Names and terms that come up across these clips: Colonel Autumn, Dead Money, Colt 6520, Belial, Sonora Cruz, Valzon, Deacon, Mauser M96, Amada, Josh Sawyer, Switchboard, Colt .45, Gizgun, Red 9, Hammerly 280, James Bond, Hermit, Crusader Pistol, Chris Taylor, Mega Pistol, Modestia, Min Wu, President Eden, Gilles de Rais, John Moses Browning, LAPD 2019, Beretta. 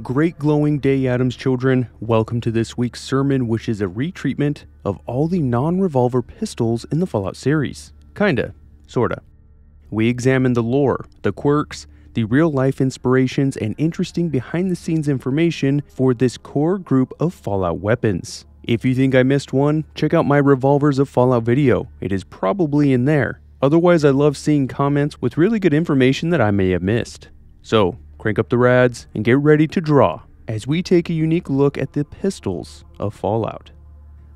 Great glowing day, Adam's children. Welcome to this week's sermon, which is a retreatment of all the non-revolver pistols in the Fallout series. Kinda, sorta. We examine the lore, the quirks, the real-life inspirations, and interesting behind-the-scenes information for this core group of Fallout weapons. If you think I missed one, check out my Revolvers of Fallout video. It is probably in there. Otherwise, I love seeing comments with really good information that I may have missed. So, crank up the rads and get ready to draw as we take a unique look at the pistols of Fallout.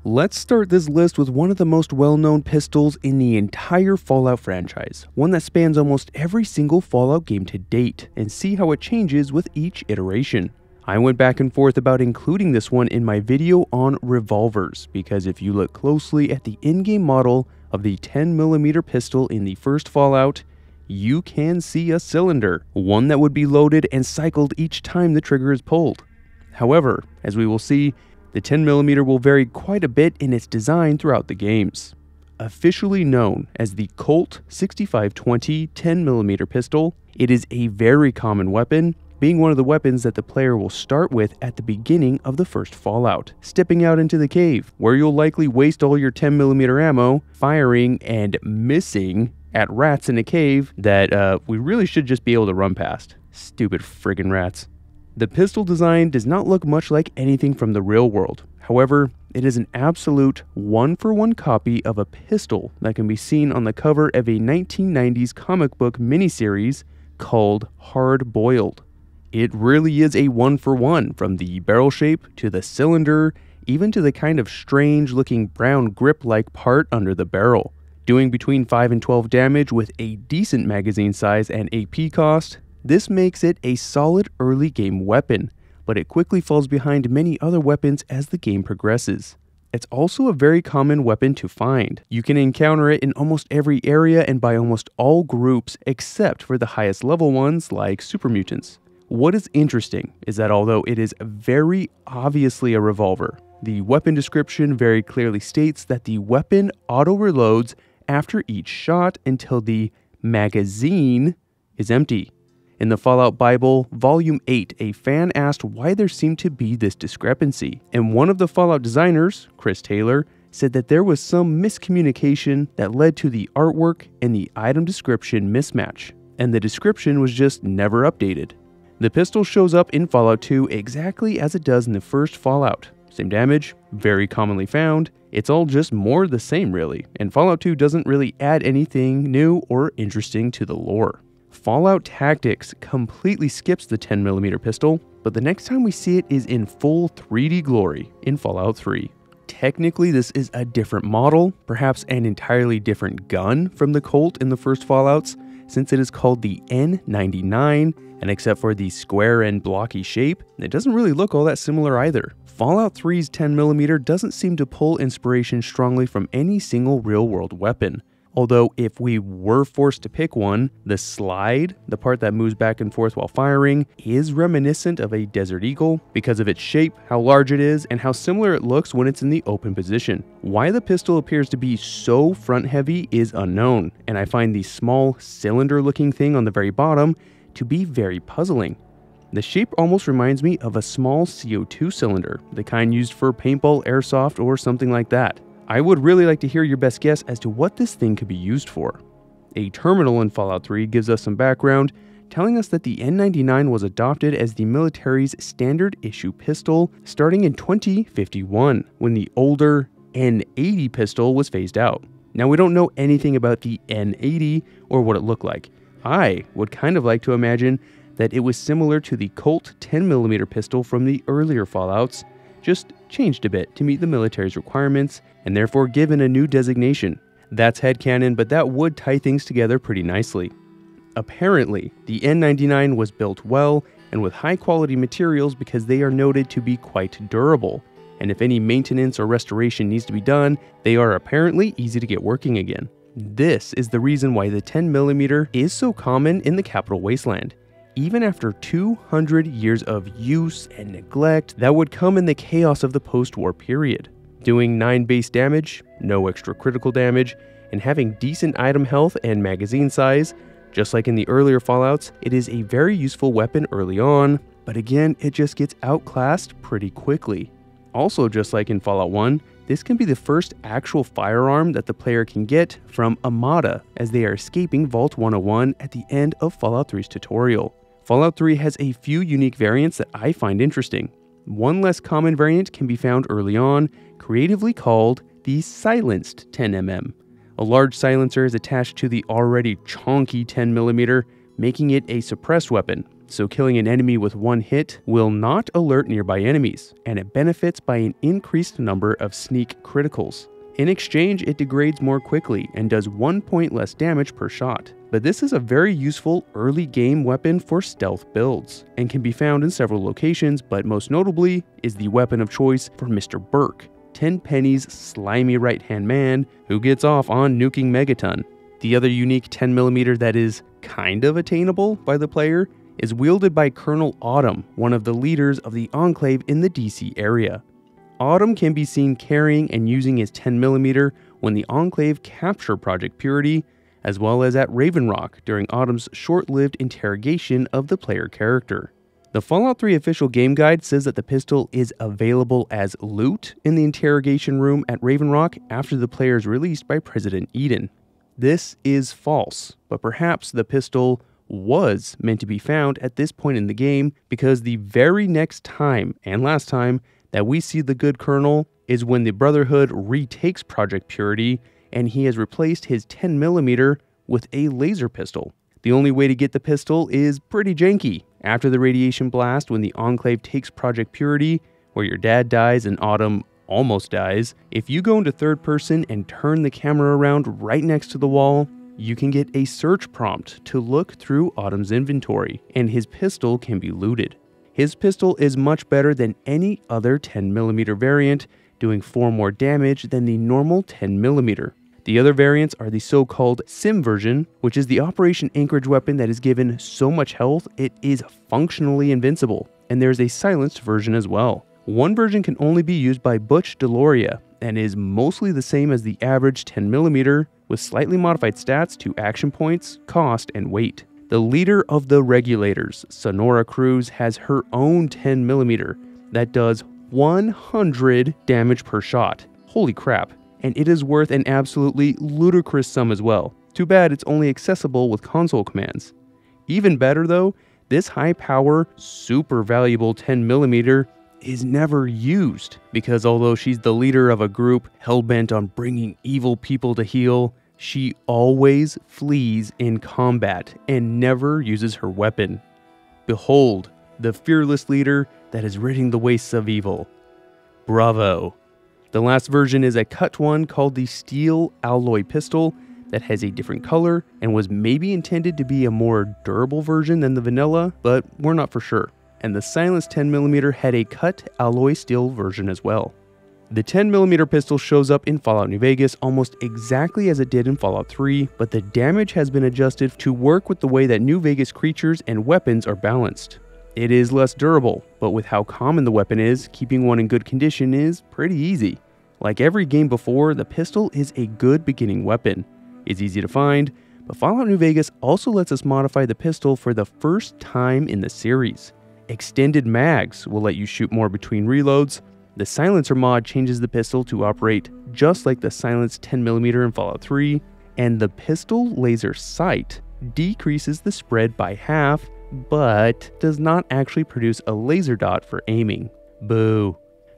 Let's start this list with one of the most well-known pistols in the entire Fallout franchise, one that spans almost every single Fallout game to date, and see how it changes with each iteration. I went back and forth about including this one in my video on revolvers, because if you look closely at the in-game model of the 10mm pistol in the first Fallout, you can see a cylinder, one that would be loaded and cycled each time the trigger is pulled. However, as we will see, the 10mm will vary quite a bit in its design throughout the games. Officially known as the Colt 6520 10mm pistol, it is a very common weapon, being one of the weapons that the player will start with at the beginning of the first Fallout, stepping out into the cave, where you'll likely waste all your 10mm ammo, firing and missing at rats in a cave that we really should just be able to run past. Stupid friggin' rats. The pistol design does not look much like anything from the real world. However, it is an absolute one-for-one copy of a pistol that can be seen on the cover of a 1990s comic book miniseries called Hard Boiled. It really is a one-for-one, from the barrel shape to the cylinder, even to the kind of strange-looking brown grip-like part under the barrel. Doing between 5 and 12 damage with a decent magazine size and AP cost, this makes it a solid early game weapon, but it quickly falls behind many other weapons as the game progresses. It's also a very common weapon to find. You can encounter it in almost every area and by almost all groups except for the highest level ones like super mutants. What is interesting is that although it is very obviously a revolver, the weapon description very clearly states that the weapon auto-reloads after each shot until the magazine is empty. In the Fallout Bible, Volume 8, a fan asked why there seemed to be this discrepancy, and one of the Fallout designers, Chris Taylor, said that there was some miscommunication that led to the artwork and the item description mismatch, and the description was just never updated. The pistol shows up in Fallout 2 exactly as it does in the first Fallout. Same damage, very commonly found, it's all just more the same really, and Fallout 2 doesn't really add anything new or interesting to the lore. Fallout Tactics completely skips the 10mm pistol, but the next time we see it is in full 3D glory in Fallout 3. Technically this is a different model, perhaps an entirely different gun from the Colt in the first Fallouts, since it is called the N99, and except for the square and blocky shape, it doesn't really look all that similar either. Fallout 3's 10mm doesn't seem to pull inspiration strongly from any single real-world weapon, although if we were forced to pick one, the slide, the part that moves back and forth while firing, is reminiscent of a Desert Eagle because of its shape, how large it is, and how similar it looks when it's in the open position. Why the pistol appears to be so front-heavy is unknown, and I find the small cylinder-looking thing on the very bottom to be very puzzling. The shape almost reminds me of a small CO2 cylinder, the kind used for paintball, airsoft, or something like that. I would really like to hear your best guess as to what this thing could be used for. A terminal in Fallout 3 gives us some background, telling us that the N99 was adopted as the military's standard issue pistol starting in 2051, when the older N80 pistol was phased out. Now we don't know anything about the N80 or what it looked like. I would kind of like to imagine that it was similar to the Colt 10mm pistol from the earlier Fallouts, just changed a bit to meet the military's requirements and therefore given a new designation. That's headcanon, but that would tie things together pretty nicely. Apparently, the N99 was built well and with high quality materials because they are noted to be quite durable, and if any maintenance or restoration needs to be done, they are apparently easy to get working again. This is the reason why the 10mm is so common in the Capital Wasteland. even after 200 years of use and neglect that would come in the chaos of the post-war period. Doing 9 base damage, no extra critical damage, and having decent item health and magazine size, just like in the earlier Fallouts, it is a very useful weapon early on, but again, it just gets outclassed pretty quickly. Also, just like in Fallout 1, this can be the first actual firearm that the player can get from Amada as they are escaping Vault 101 at the end of Fallout 3's tutorial. Fallout 3 has a few unique variants that I find interesting. One less common variant can be found early on, creatively called the silenced 10mm. A large silencer is attached to the already chonky 10mm, making it a suppressed weapon, so killing an enemy with one hit will not alert nearby enemies, and it benefits by an increased number of sneak criticals. In exchange, it degrades more quickly and does 1 point less damage per shot. But this is a very useful early game weapon for stealth builds, and can be found in several locations, but most notably is the weapon of choice for Mr. Burke, Tenpenny's slimy right-hand man who gets off on nuking Megaton. The other unique 10mm that is kind of attainable by the player is wielded by Colonel Autumn, one of the leaders of the Enclave in the DC area. Autumn can be seen carrying and using his 10mm when the Enclave capture Project Purity, as well as at Raven Rock during Autumn's short-lived interrogation of the player character. The Fallout 3 official game guide says that the pistol is available as loot in the interrogation room at Raven Rock after the player is released by President Eden. This is false, but perhaps the pistol was meant to be found at this point in the game, because the very next time and last time that we see the good Colonel is when the Brotherhood retakes Project Purity and he has replaced his 10mm with a laser pistol. The only way to get the pistol is pretty janky. After the radiation blast, when the Enclave takes Project Purity, where your dad dies and Autumn almost dies, if you go into third person and turn the camera around right next to the wall, you can get a search prompt to look through Autumn's inventory, and his pistol can be looted. His pistol is much better than any other 10mm variant, doing 4 more damage than the normal 10mm. The other variants are the so-called Sim version, which is the Operation Anchorage weapon that is given so much health it is functionally invincible, and there is a silenced version as well. One version can only be used by Butch Deloria, and is mostly the same as the average 10mm, with slightly modified stats to action points, cost, and weight. The leader of the regulators, Sonora Cruz, has her own 10mm that does 100 damage per shot. Holy crap. And it is worth an absolutely ludicrous sum as well. Too bad it's only accessible with console commands. Even better though, this high power, super valuable 10mm is never used, because although she's the leader of a group hellbent on bringing evil people to heel, she always flees in combat and never uses her weapon. Behold, the fearless leader that is ridding the wastes of evil. Bravo. The last version is a cut one called the Steel Alloy Pistol that has a different color and was maybe intended to be a more durable version than the vanilla, but we're not for sure. And the silenced 10mm had a cut alloy steel version as well. The 10mm pistol shows up in Fallout New Vegas almost exactly as it did in Fallout 3, but the damage has been adjusted to work with the way that New Vegas creatures and weapons are balanced. It is less durable, but with how common the weapon is, keeping one in good condition is pretty easy. Like every game before, the pistol is a good beginning weapon. It's easy to find, but Fallout New Vegas also lets us modify the pistol for the first time in the series. Extended mags will let you shoot more between reloads. The silencer mod changes the pistol to operate just like the silenced 10mm in Fallout 3, and the pistol laser sight decreases the spread by half, but does not actually produce a laser dot for aiming. Boo.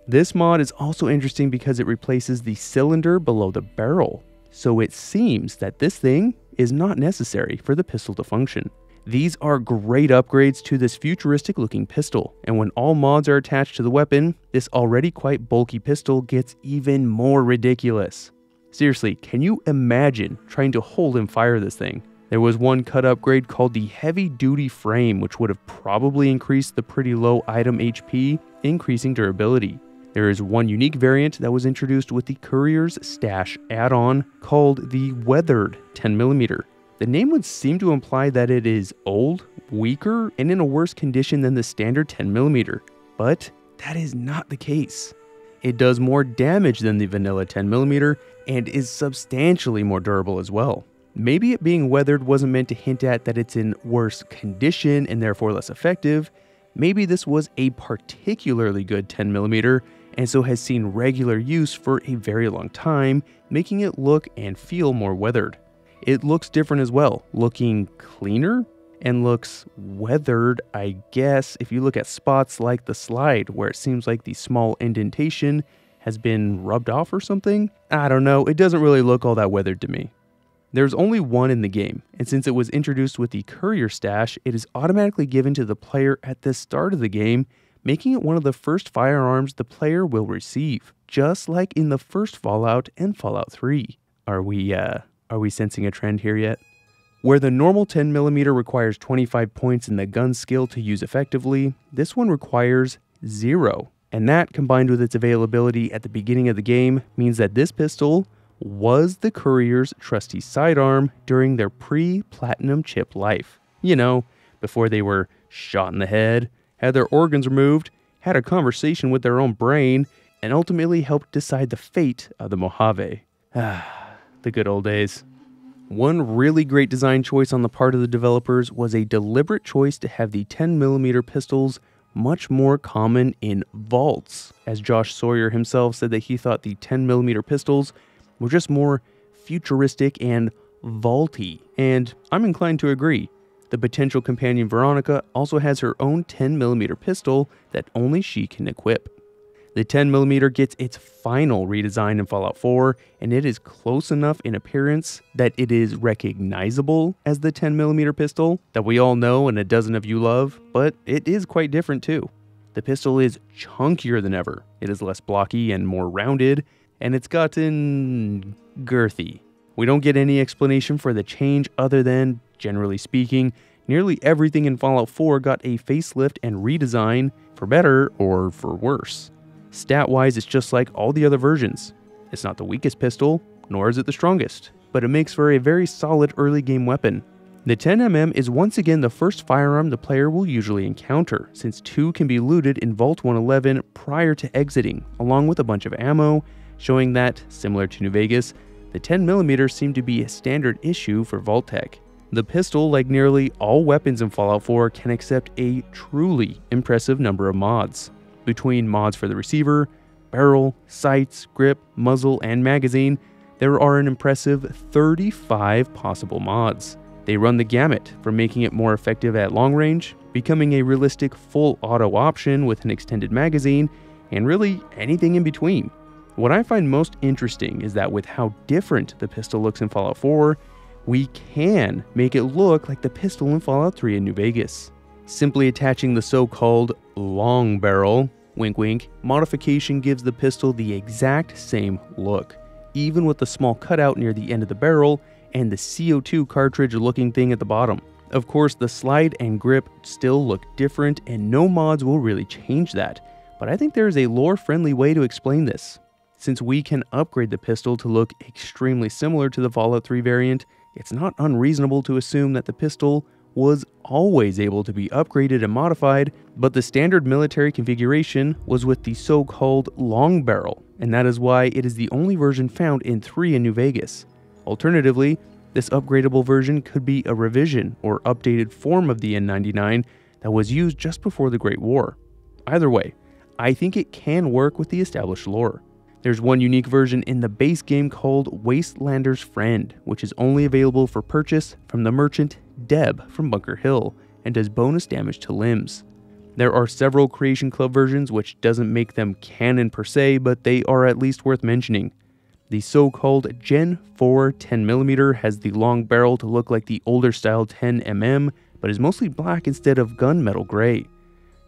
This mod is also interesting because it replaces the cylinder below the barrel, so it seems that this thing is not necessary for the pistol to function. These are great upgrades to this futuristic looking pistol, and when all mods are attached to the weapon, this already quite bulky pistol gets even more ridiculous. Seriously, can you imagine trying to hold and fire this thing? There was one cut upgrade called the Heavy Duty Frame, which would have probably increased the pretty low item HP, increasing durability. There is one unique variant that was introduced with the Courier's Stash add-on called the Weathered 10mm. The name would seem to imply that it is old, weaker, and in a worse condition than the standard 10mm, but that is not the case. It does more damage than the vanilla 10mm and is substantially more durable as well. Maybe it being weathered wasn't meant to hint at that it's in worse condition and therefore less effective. Maybe this was a particularly good 10mm and so has seen regular use for a very long time, making it look and feel more weathered. It looks different as well, looking cleaner and looks weathered, I guess, if you look at spots like the slide where it seems like the small indentation has been rubbed off or something. I don't know, it doesn't really look all that weathered to me. There's only one in the game, and since it was introduced with the courier stash, it is automatically given to the player at the start of the game, making it one of the first firearms the player will receive, just like in the first Fallout and Fallout 3. Are we sensing a trend here yet? Where the normal 10mm requires 25 points in the gun skill to use effectively, this one requires 0, and that, combined with its availability at the beginning of the game, means that this pistol was the courier's trusty sidearm during their pre-platinum chip life. You know, before they were shot in the head, had their organs removed, had a conversation with their own brain, and ultimately helped decide the fate of the Mojave. Ah, the good old days. One really great design choice on the part of the developers was a deliberate choice to have the 10mm pistols much more common in vaults, as Josh Sawyer himself said that he thought the 10mm pistols were just more futuristic and vaulty, and I'm inclined to agree. The potential companion Veronica also has her own 10mm pistol that only she can equip. The 10mm gets its final redesign in Fallout 4, and it is close enough in appearance that it is recognizable as the 10mm pistol that we all know and a dozen of you love, but it is quite different too. The pistol is chunkier than ever, it is less blocky and more rounded, and it's gotten girthy. We don't get any explanation for the change other than, generally speaking, nearly everything in Fallout 4 got a facelift and redesign, for better or for worse. Stat-wise, it's just like all the other versions. It's not the weakest pistol, nor is it the strongest, but it makes for a very solid early-game weapon. The 10mm is once again the first firearm the player will usually encounter, since two can be looted in Vault 111 prior to exiting, along with a bunch of ammo, showing that, similar to New Vegas, the 10mm seemed to be a standard issue for Vault Tech. The pistol, like nearly all weapons in Fallout 4, can accept a truly impressive number of mods. Between mods for the receiver, barrel, sights, grip, muzzle, and magazine, there are an impressive 35 possible mods. They run the gamut from making it more effective at long range, becoming a realistic full auto option with an extended magazine, and really anything in between. What I find most interesting is that with how different the pistol looks in Fallout 4, we can make it look like the pistol in Fallout 3 and New Vegas. Simply attaching the so-called long barrel, wink wink, modification gives the pistol the exact same look, even with the small cutout near the end of the barrel and the CO2 cartridge looking thing at the bottom. Of course, the slide and grip still look different and no mods will really change that, but I think there is a lore-friendly way to explain this. Since we can upgrade the pistol to look extremely similar to the Fallout 3 variant, it's not unreasonable to assume that the pistol was always able to be upgraded and modified, but the standard military configuration was with the so-called long barrel, and that is why it is the only version found in 3 in New Vegas. Alternatively, this upgradable version could be a revision or updated form of the N99 that was used just before the Great War. Either way, I think it can work with the established lore. There's one unique version in the base game called Wastelander's Friend, which is only available for purchase from the merchant Deb from Bunker Hill and does bonus damage to limbs. There are several Creation Club versions which doesn't make them canon per se, but they are at least worth mentioning. The so-called Gen 4 10mm has the long barrel to look like the older style 10mm, but is mostly black instead of gunmetal gray.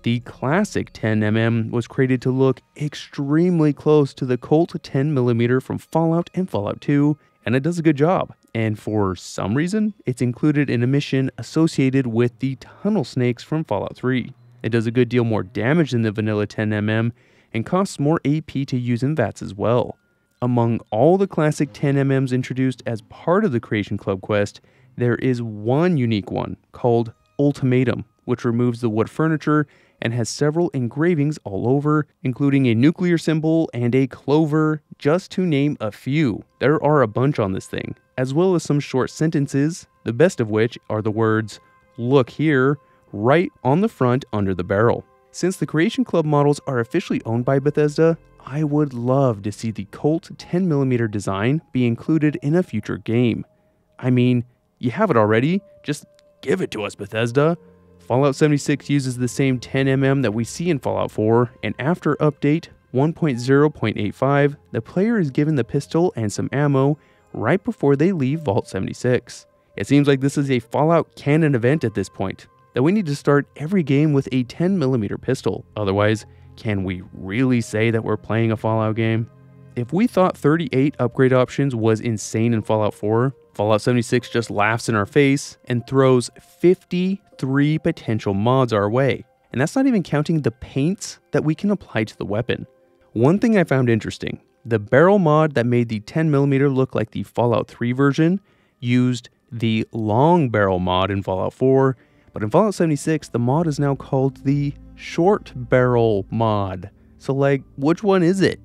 The classic 10mm was created to look extremely close to the Colt 10mm from Fallout and Fallout 2, and it does a good job, and for some reason, it's included in a mission associated with the Tunnel Snakes from Fallout 3. It does a good deal more damage than the vanilla 10mm, and costs more AP to use in VATS as well. Among all the classic 10mm's introduced as part of the Creation Club quest, There is one unique one called Ultimatum, which removes the wood furniture and has several engravings all over, including a nuclear symbol and a clover, just to name a few. There are a bunch on this thing, as well as some short sentences, the best of which are the words, "Look here," right on the front under the barrel. Since the Creation Club models are officially owned by Bethesda, I would love to see the Colt 10mm design be included in a future game. I mean, you have it already, just give it to us, Bethesda. Fallout 76 uses the same 10mm that we see in Fallout 4, and after update 1.0.85, the player is given the pistol and some ammo right before they leave Vault 76. It seems like this is a Fallout canon event at this point, that we need to start every game with a 10mm pistol, otherwise can we really say that we're playing a Fallout game? If we thought 38 upgrade options was insane in Fallout 4, Fallout 76 just laughs in our face and throws 53 potential mods our way. And that's not even counting the paints that we can apply to the weapon. One thing I found interesting, the barrel mod that made the 10mm look like the Fallout 3 version used the long barrel mod in Fallout 4, but in Fallout 76, the mod is now called the short barrel mod. So like, which one is it?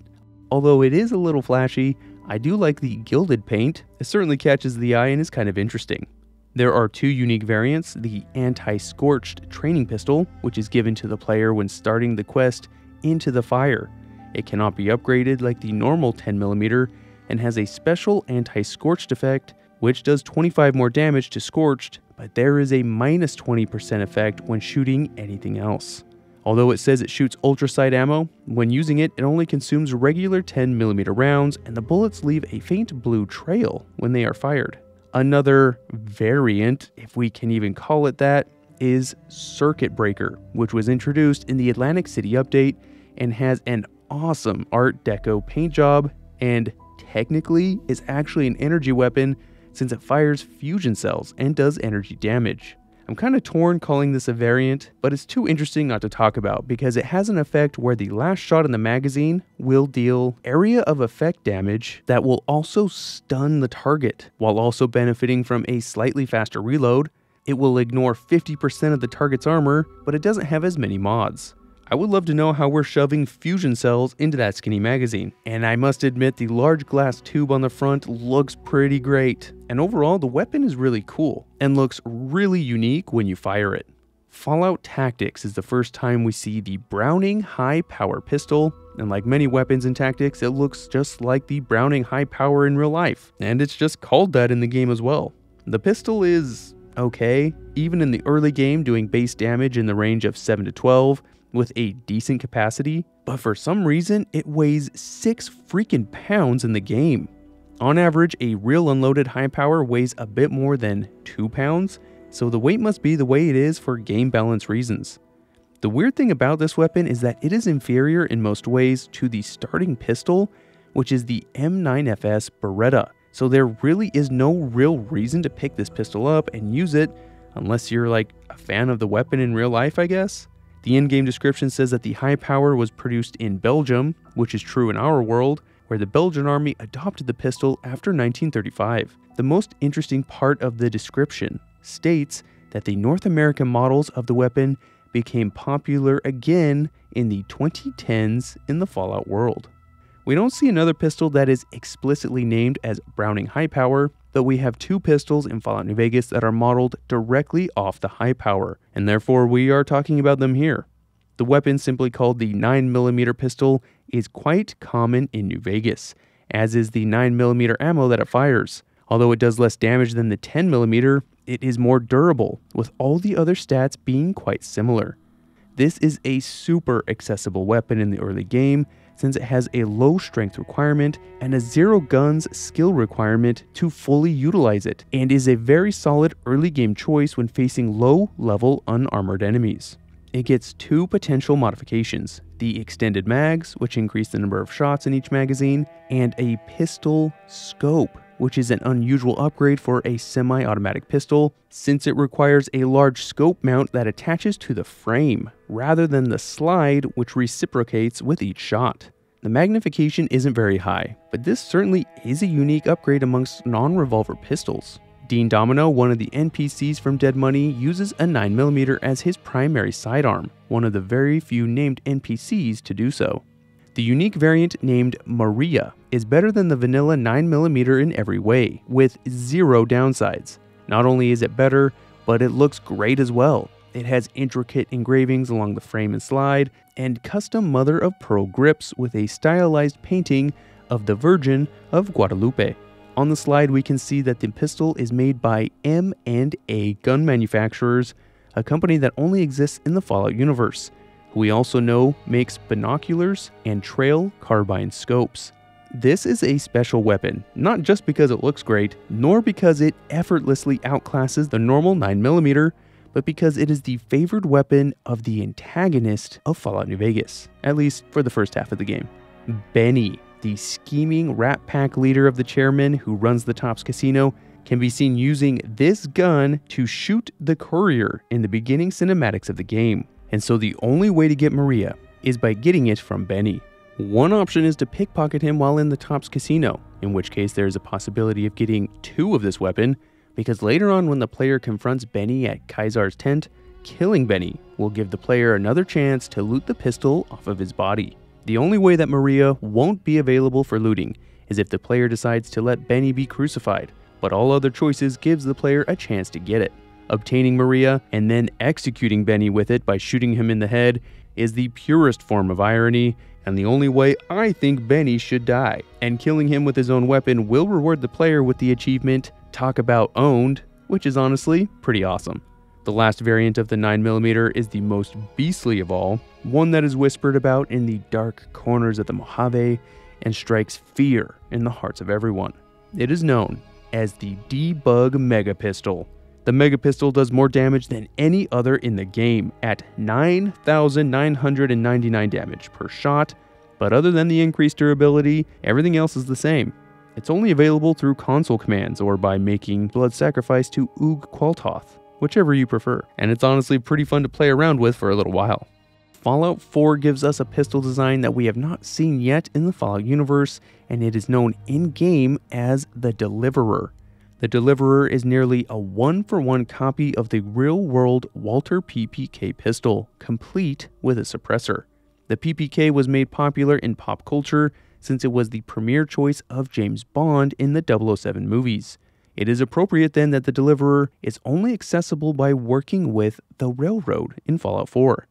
Although it is a little flashy, I do like the gilded paint. It certainly catches the eye and is kind of interesting. There are two unique variants, the anti-scorched training pistol, which is given to the player when starting the quest into the fire. It cannot be upgraded like the normal 10mm and has a special anti-scorched effect, which does 25 more damage to scorched, but there is a minus 20% effect when shooting anything else. Although it says it shoots ultrasight ammo, when using it, it only consumes regular 10mm rounds, and the bullets leave a faint blue trail when they are fired. Another variant, if we can even call it that, is Circuit Breaker, which was introduced in the Atlantic City update and has an awesome Art Deco paint job, and technically is actually an energy weapon since it fires fusion cells and does energy damage. I'm kind of torn calling this a variant, but it's too interesting not to talk about because it has an effect where the last shot in the magazine will deal area of effect damage that will also stun the target, while also benefiting from a slightly faster reload. It will ignore 50% of the target's armor, but it doesn't have as many mods. I would love to know how we're shoving fusion cells into that skinny magazine. And I must admit, the large glass tube on the front looks pretty great. And overall, the weapon is really cool and looks really unique when you fire it. Fallout Tactics is the first time we see the Browning High Power pistol. And like many weapons in Tactics, it looks just like the Browning High Power in real life. And it's just called that in the game as well. The pistol is okay, even in the early game, doing base damage in the range of 7 to 12. With a decent capacity, but for some reason it weighs 6 freaking pounds in the game. On average, a real unloaded high power weighs a bit more than 2 pounds, so the weight must be the way it is for game balance reasons. The weird thing about this weapon is that it is inferior in most ways to the starting pistol, which is the M9FS Beretta, so there really is no real reason to pick this pistol up and use it unless you're like a fan of the weapon in real life, I guess. The in-game description says that the high power was produced in Belgium, which is true in our world, where the Belgian army adopted the pistol after 1935. The most interesting part of the description states that the North American models of the weapon became popular again in the 2010s in the Fallout world. We don't see another pistol that is explicitly named as Browning High Power, but we have two pistols in Fallout New Vegas that are modeled directly off the High Power, and therefore we are talking about them here. The weapon, simply called the 9mm pistol, is quite common in New Vegas, as is the 9mm ammo that it fires. Although it does less damage than the 10mm, it is more durable, with all the other stats being quite similar. This is a super accessible weapon in the early game, since it has a low strength requirement and a 0 guns skill requirement to fully utilize it, and is a very solid early game choice when facing low level unarmored enemies. It gets 2 potential modifications, the extended mags, which increase the number of shots in each magazine, and a pistol scope, which is an unusual upgrade for a semi-automatic pistol, since it requires a large scope mount that attaches to the frame, rather than the slide, which reciprocates with each shot. The magnification isn't very high, but this certainly is a unique upgrade amongst non-revolver pistols. Dean Domino, one of the NPCs from Dead Money, uses a 9mm as his primary sidearm, one of the very few named NPCs to do so. The unique variant named Maria is better than the vanilla 9mm in every way, with zero downsides. Not only is it better, but it looks great as well. It has intricate engravings along the frame and slide, and custom mother-of-pearl grips with a stylized painting of the Virgin of Guadalupe. On the slide, we can see that the pistol is made by M&A gun manufacturers, a company that only exists in the Fallout universe, who we also know makes binoculars and trail carbine scopes. This is a special weapon, not just because it looks great, nor because it effortlessly outclasses the normal 9mm, but because it is the favored weapon of the antagonist of Fallout New Vegas, at least for the first half of the game. Benny, the scheming rat pack leader of the chairman who runs the Tops Casino, can be seen using this gun to shoot the courier in the beginning cinematics of the game. And so the only way to get Maria is by getting it from Benny. One option is to pickpocket him while in the Tops Casino, in which case there is a possibility of getting two of this weapon, because later on when the player confronts Benny at Kaisar's tent, killing Benny will give the player another chance to loot the pistol off of his body. The only way that Maria won't be available for looting is if the player decides to let Benny be crucified, but all other choices gives the player a chance to get it. Obtaining Maria and then executing Benny with it by shooting him in the head is the purest form of irony, and the only way I think Benny should die. And killing him with his own weapon will reward the player with the achievement Talk About Owned, which is honestly pretty awesome. The last variant of the 9mm is the most beastly of all, one that is whispered about in the dark corners of the Mojave and strikes fear in the hearts of everyone. It is known as the Debug Mega Pistol. The Mega Pistol does more damage than any other in the game at 9,999 damage per shot, but other than the increased durability, everything else is the same. It's only available through console commands or by making blood sacrifice to Oog Qualtoth, whichever you prefer, and it's honestly pretty fun to play around with for a little while. Fallout 4 gives us a pistol design that we have not seen yet in the Fallout universe, and it is known in-game as the Deliverer. The Deliverer is nearly a one-for-one copy of the real-world Walther PPK pistol, complete with a suppressor. The PPK was made popular in pop culture since it was the premier choice of James Bond in the 007 movies. It is appropriate then that the Deliverer is only accessible by working with the Railroad in Fallout 4.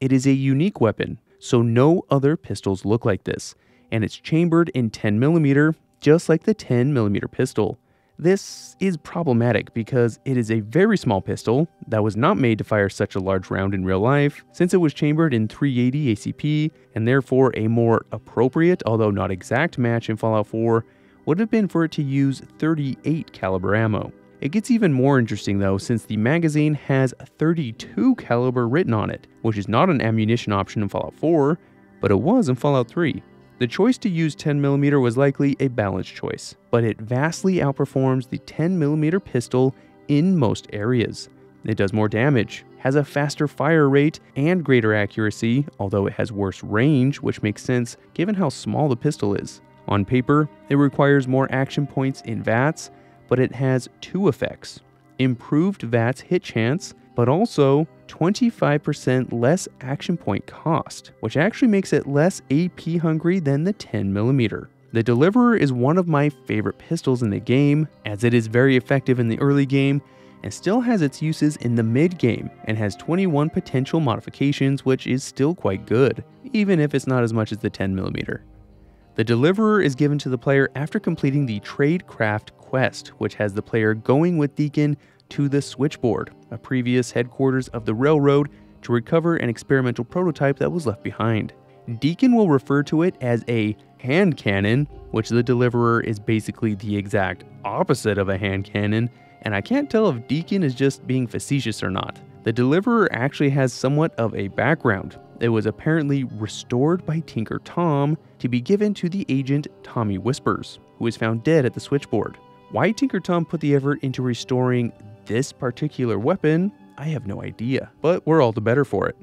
It is a unique weapon, so no other pistols look like this, and it's chambered in 10mm, just like the 10mm pistol. This is problematic because it is a very small pistol that was not made to fire such a large round in real life, since it was chambered in 380 ACP, and therefore a more appropriate, although not exact, match in Fallout 4 would have been for it to use 38 caliber ammo. It gets even more interesting though, since the magazine has 32 caliber written on it, which is not an ammunition option in Fallout 4, but it was in Fallout 3. The choice to use 10mm was likely a balanced choice, but it vastly outperforms the 10mm pistol in most areas. It does more damage, has a faster fire rate and greater accuracy, although it has worse range, which makes sense given how small the pistol is. On paper, it requires more action points in VATs, but it has two effects: improved VATs hit chance, but also 25% less action point cost, which actually makes it less AP hungry than the 10mm. The Deliverer is one of my favorite pistols in the game, as it is very effective in the early game and still has its uses in the mid game, and has 21 potential modifications, which is still quite good, even if it's not as much as the 10mm. The Deliverer is given to the player after completing the Tradecraft quest, which has the player going with Deacon to the Switchboard, a previous headquarters of the Railroad, to recover an experimental prototype that was left behind. Deacon will refer to it as a hand cannon, which the Deliverer is basically the exact opposite of a hand cannon, and I can't tell if Deacon is just being facetious or not. The Deliverer actually has somewhat of a background. It was apparently restored by Tinker Tom to be given to the agent Tommy Whispers, who is found dead at the Switchboard. Why Tinker Tom put the effort into restoring this particular weapon, I have no idea, but we're all the better for it.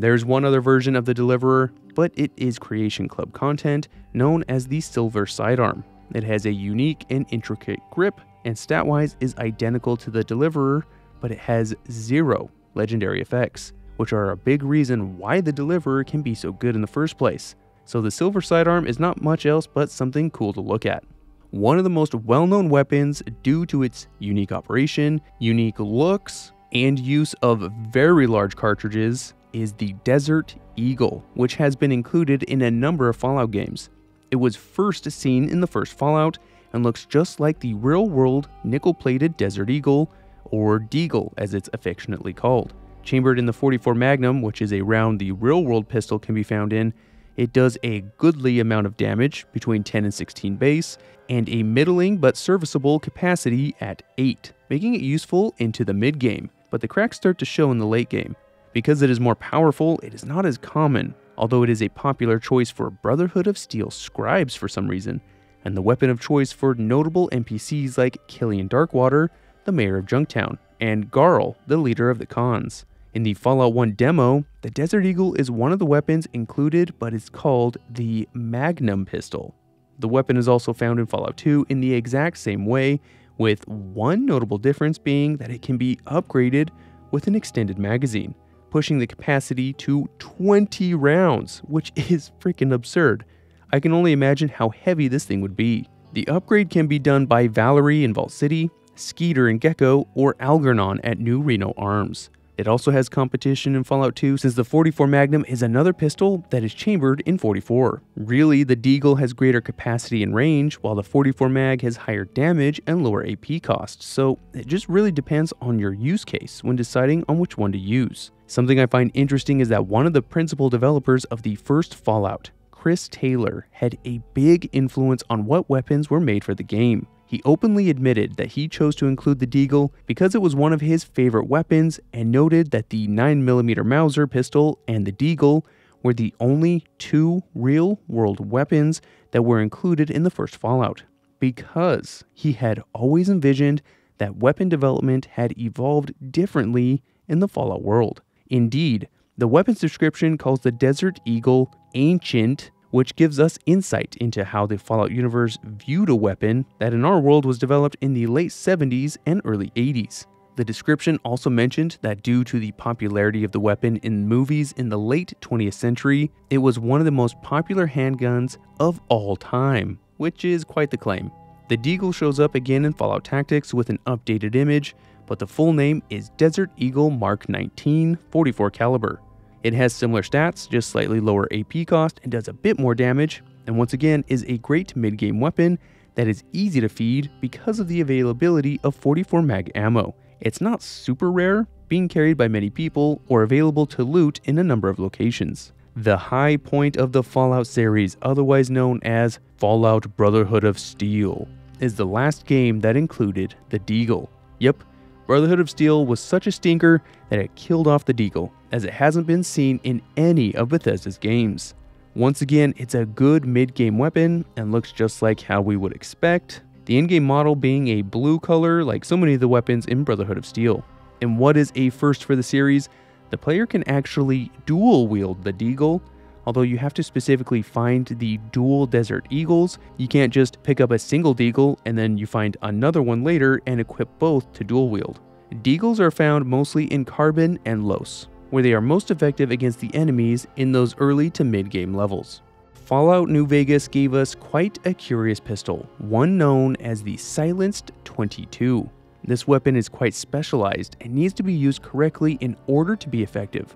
There's one other version of the Deliverer, but it is Creation Club content, known as the Silver Sidearm. It has a unique and intricate grip and stat-wise is identical to the Deliverer, but it has 0 legendary effects, which are a big reason why the Deliverer can be so good in the first place. So the silver sidearm is not much else but something cool to look at. One of the most well-known weapons due to its unique operation, unique looks, and use of very large cartridges is the Desert Eagle, which has been included in a number of Fallout games. It was first seen in the first Fallout and looks just like the real-world nickel-plated Desert Eagle, or Deagle as it's affectionately called. Chambered in the .44 Magnum, which is a round the real-world pistol can be found in, it does a goodly amount of damage, between 10 and 16 base, and a middling but serviceable capacity at 8, making it useful into the mid-game, but the cracks start to show in the late game. Because it is more powerful, it is not as common, although it is a popular choice for Brotherhood of Steel scribes for some reason, and the weapon of choice for notable NPCs like Killian Darkwater, the mayor of Junktown, and Garl, the leader of the Khans. In the Fallout 1 demo, the Desert Eagle is one of the weapons included, but it's called the Magnum Pistol. The weapon is also found in Fallout 2 in the exact same way, with one notable difference being that it can be upgraded with an extended magazine, pushing the capacity to 20 rounds, which is freaking absurd. I can only imagine how heavy this thing would be. The upgrade can be done by Valerie in Vault City, Skeeter in Gecko, or Algernon at New Reno Arms. It also has competition in Fallout 2 since the .44 Magnum is another pistol that is chambered in .44. Really, the Deagle has greater capacity and range, while the .44 Mag has higher damage and lower AP cost, so it just really depends on your use case when deciding on which one to use. Something I find interesting is that one of the principal developers of the first Fallout, Chris Taylor, had a big influence on what weapons were made for the game. He openly admitted that he chose to include the Deagle because it was one of his favorite weapons and noted that the 9mm Mauser pistol and the Deagle were the only two real-world weapons that were included in the first Fallout, because he had always envisioned that weapon development had evolved differently in the Fallout world. Indeed, the weapon's description calls the Desert Eagle ancient, which gives us insight into how the Fallout universe viewed a weapon that in our world was developed in the late 70s and early 80s. The description also mentioned that due to the popularity of the weapon in movies in the late 20th century, it was one of the most popular handguns of all time, which is quite the claim. The Deagle shows up again in Fallout Tactics with an updated image, but the full name is Desert Eagle Mark 19 .44 caliber. It has similar stats, just slightly lower AP cost, and does a bit more damage, and once again is a great mid-game weapon that is easy to feed because of the availability of .44 mag ammo. It's not super rare, being carried by many people, or available to loot in a number of locations. The high point of the Fallout series, otherwise known as Fallout Brotherhood of Steel, is the last game that included the Deagle. Yep, Brotherhood of Steel was such a stinker that it killed off the Deagle, as it hasn't been seen in any of Bethesda's games. Once again, it's a good mid-game weapon and looks just like how we would expect, the in-game model being a blue color like so many of the weapons in Brotherhood of Steel. And what is a first for the series, the player can actually dual wield the Deagle, although you have to specifically find the dual Desert Eagles. You can't just pick up a single Deagle and then you find another one later and equip both to dual wield. Deagles are found mostly in Carbon and Los, where they are most effective against the enemies in those early to mid-game levels. Fallout New Vegas gave us quite a curious pistol, one known as the Silenced 22. This weapon is quite specialized and needs to be used correctly in order to be effective.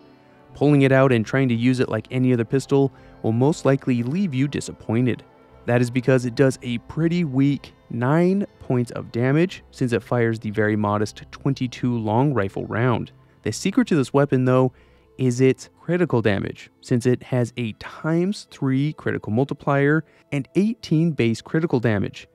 Pulling it out and trying to use it like any other pistol will most likely leave you disappointed. That is because it does a pretty weak 9 points of damage since it fires the very modest .22 long rifle round. The secret to this weapon, though, is its critical damage, since it has a ×3 critical multiplier and 18 base critical damage.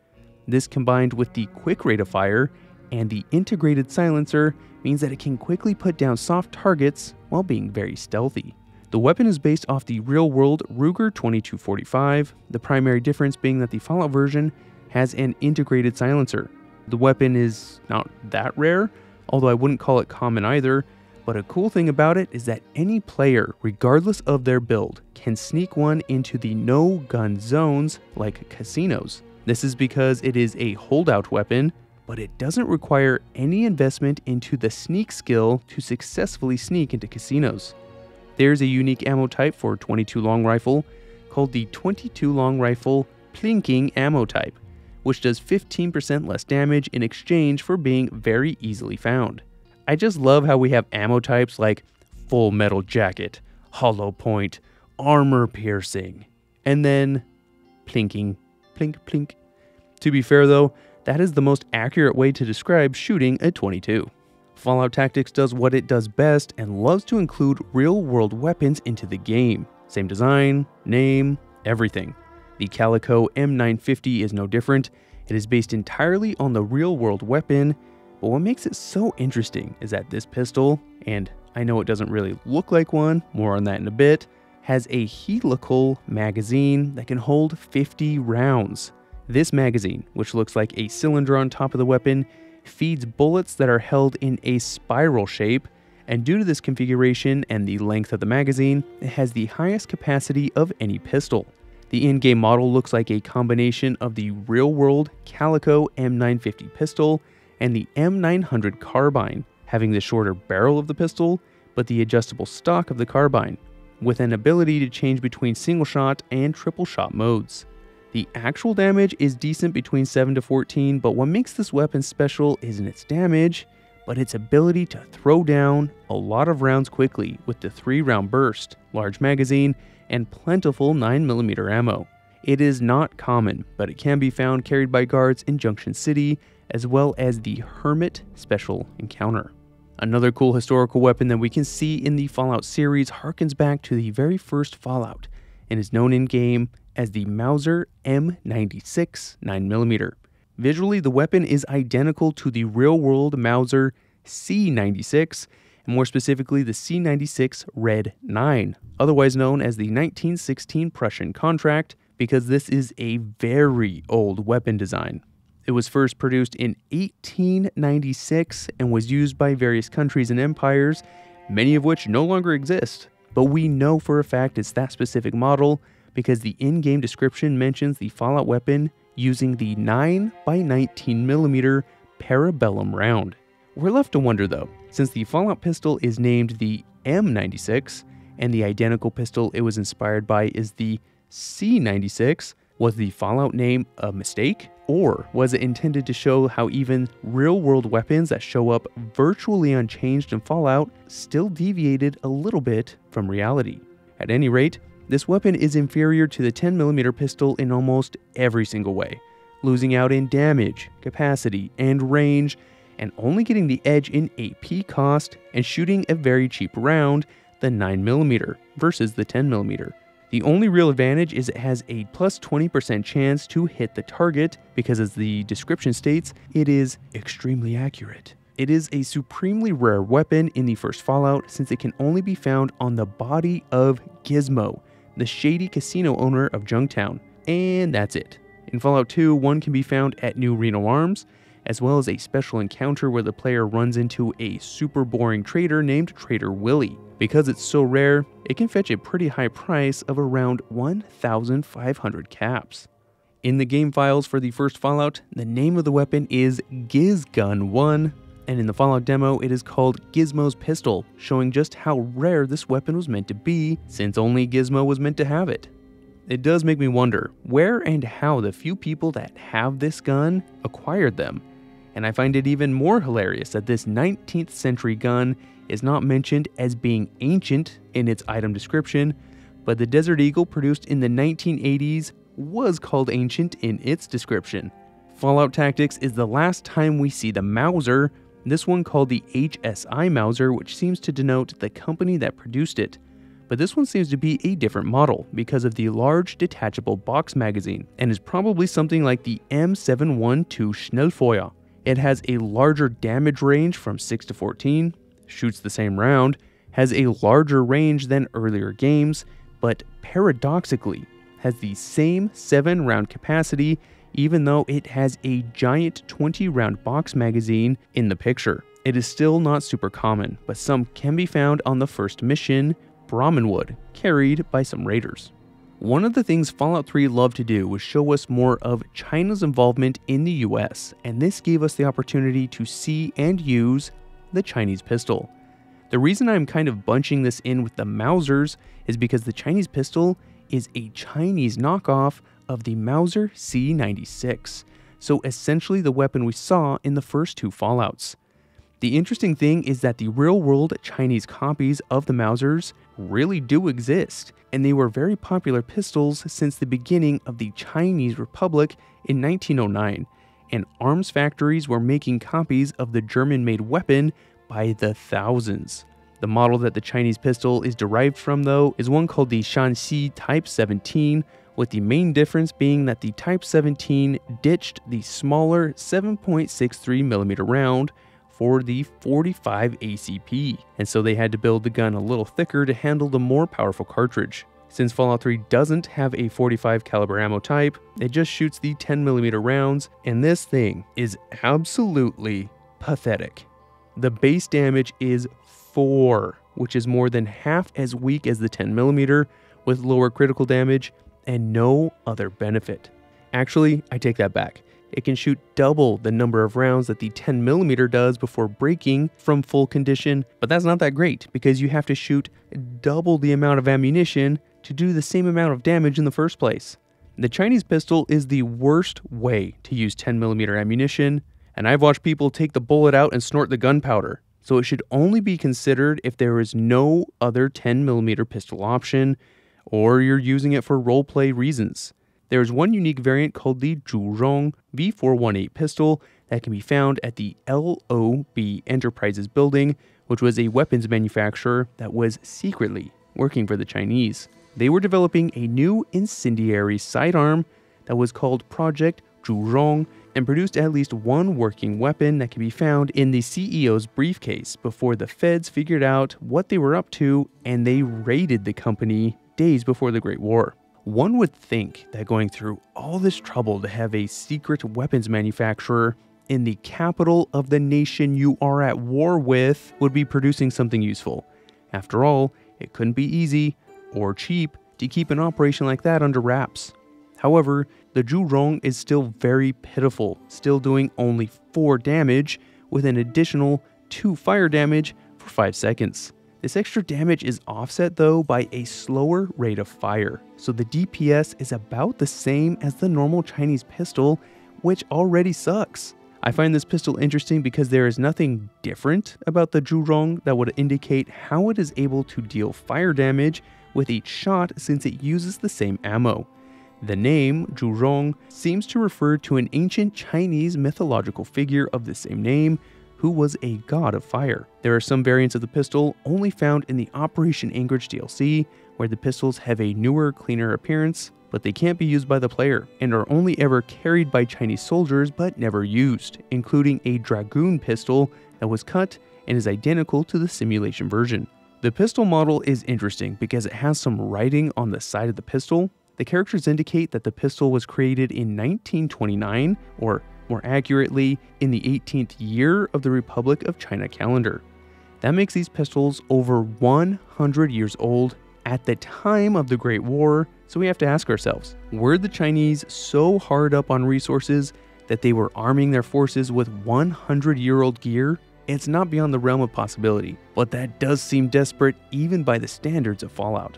This, combined with the quick rate of fire and the integrated silencer, means that it can quickly put down soft targets while being very stealthy. The weapon is based off the real-world Ruger 2245, the primary difference being that the Fallout version has an integrated silencer. The weapon is not that rare, although I wouldn't call it common either. But a cool thing about it is that any player, regardless of their build, can sneak one into the no-gun zones like casinos. This is because it is a holdout weapon, but it doesn't require any investment into the sneak skill to successfully sneak into casinos. There's a unique ammo type for 22 long rifle called the 22 long rifle plinking ammo type, which does 15% less damage in exchange for being very easily found. I just love how we have ammo types like full metal jacket, hollow point, armor piercing, and then plinking, plink, plink. To be fair though, that is the most accurate way to describe shooting a .22. Fallout Tactics does what it does best and loves to include real-world weapons into the game. Same design, name, everything. The Calico M950 is no different. It is based entirely on the real-world weapon, but what makes it so interesting is that this pistol, and I know it doesn't really look like one, more on that in a bit, has a helical magazine that can hold 50 rounds. This magazine, which looks like a cylinder on top of the weapon, feeds bullets that are held in a spiral shape, and due to this configuration and the length of the magazine, it has the highest capacity of any pistol. The in-game model looks like a combination of the real-world Calico M950 pistol and the M900 carbine, having the shorter barrel of the pistol, but the adjustable stock of the carbine, with an ability to change between single-shot and triple-shot modes. The actual damage is decent between 7 to 14, but what makes this weapon special isn't its damage, but its ability to throw down a lot of rounds quickly with the 3-round burst, large magazine, and plentiful 9mm ammo. It is not common, but it can be found carried by guards in Junction City, as well as the Hermit Special Encounter. Another cool historical weapon that we can see in the Fallout series harkens back to the very first Fallout, and is known in-game as the Mauser M96 9mm. Visually, the weapon is identical to the real-world Mauser C96, and more specifically the C96 Red 9, otherwise known as the 1916 Prussian contract, because this is a very old weapon design. It was first produced in 1896 and was used by various countries and empires, many of which no longer exist. But we know for a fact it's that specific model, because the in-game description mentions the Fallout weapon using the 9x19mm Parabellum round. We're left to wonder though, since the Fallout pistol is named the M96, and the identical pistol it was inspired by is the C96, was the Fallout name a mistake? Or was it intended to show how even real-world weapons that show up virtually unchanged in Fallout still deviated a little bit from reality? At any rate, this weapon is inferior to the 10mm pistol in almost every single way, losing out in damage, capacity, and range, and only getting the edge in AP cost and shooting a very cheap round, the 9mm versus the 10mm. The only real advantage is it has a plus 20% chance to hit the target because, as the description states, it is extremely accurate. It is a supremely rare weapon in the first Fallout, since it can only be found on the body of Gizmo, the shady casino owner of Junktown, and that's it. In Fallout 2, one can be found at New Reno Arms, as well as a special encounter where the player runs into a super boring trader named Trader Willie. Because it's so rare, it can fetch a pretty high price of around 1,500 caps. In the game files for the first Fallout, the name of the weapon is Gizgun 1, and in the Fallout demo it is called Gizmo's Pistol, showing just how rare this weapon was meant to be, since only Gizmo was meant to have it. It does make me wonder where and how the few people that have this gun acquired them, and I find it even more hilarious that this 19th century gun is not mentioned as being ancient in its item description, but the Desert Eagle produced in the 1980s was called ancient in its description. Fallout Tactics is the last time we see the Mauser, this one called the HSI Mauser, which seems to denote the company that produced it. But this one seems to be a different model because of the large detachable box magazine, and is probably something like the M712 Schnellfeuer. It has a larger damage range from 6 to 14, shoots the same round, has a larger range than earlier games, but paradoxically has the same 7-round capacity even though it has a giant 20-round box magazine in the picture. It is still not super common, but some can be found on the first mission, Brahminwood, carried by some raiders. One of the things Fallout 3 loved to do was show us more of China's involvement in the US, and this gave us the opportunity to see and use the Chinese pistol. The reason I'm kind of bunching this in with the Mausers is because the Chinese pistol is a Chinese knockoff of the Mauser C96, so essentially the weapon we saw in the first two Fallouts. The interesting thing is that the real-world Chinese copies of the Mausers really do exist, and they were very popular pistols since the beginning of the Chinese Republic in 1909, and arms factories were making copies of the German-made weapon by the thousands. The model that the Chinese pistol is derived from, though, is one called the Shanxi Type 17, with the main difference being that the Type 17 ditched the smaller 7.63mm round for the 45 ACP, and so they had to build the gun a little thicker to handle the more powerful cartridge. Since Fallout 3 doesn't have a 45 caliber ammo type, it just shoots the 10mm rounds, and this thing is absolutely pathetic. The base damage is 4, which is more than half as weak as the 10mm, with lower critical damage and no other benefit. Actually, I take that back. It can shoot double the number of rounds that the 10mm does before breaking from full condition, but that's not that great because you have to shoot double the amount of ammunition to do the same amount of damage in the first place. The Chinese pistol is the worst way to use 10mm ammunition, and I've watched people take the bullet out and snort the gunpowder, so it should only be considered if there is no other 10mm pistol option or you're using it for roleplay reasons. There is one unique variant called the Zhu Rong V418 pistol that can be found at the LOB Enterprises building, which was a weapons manufacturer that was secretly working for the Chinese. They were developing a new incendiary sidearm that was called Project Zhuzhong and produced at least one working weapon that can be found in the CEO's briefcase before the feds figured out what they were up to and they raided the company days before the Great War. One would think that going through all this trouble to have a secret weapons manufacturer in the capital of the nation you are at war with would be producing something useful. After all, it couldn't be easy or cheap to keep an operation like that under wraps. However, the Zhu Rong is still very pitiful, still doing only 4 damage with an additional 2 fire damage for 5 seconds. This extra damage is offset though by a slower rate of fire, so the DPS is about the same as the normal Chinese pistol, which already sucks. I find this pistol interesting because there is nothing different about the Zhurong that would indicate how it is able to deal fire damage with each shot since it uses the same ammo. The name, Zhurong, seems to refer to an ancient Chinese mythological figure of the same name, who was a god of fire. There are some variants of the pistol only found in the Operation Anchorage DLC, where the pistols have a newer, cleaner appearance, but they can't be used by the player, and are only ever carried by Chinese soldiers but never used, including a Dragoon pistol that was cut and is identical to the simulation version. The pistol model is interesting because it has some writing on the side of the pistol. The characters indicate that the pistol was created in 1929, or more accurately, in the 18th year of the Republic of China calendar. That makes these pistols over 100 years old at the time of the Great War, so we have to ask ourselves, were the Chinese so hard up on resources that they were arming their forces with 100-year-old gear? It's not beyond the realm of possibility, but that does seem desperate even by the standards of Fallout.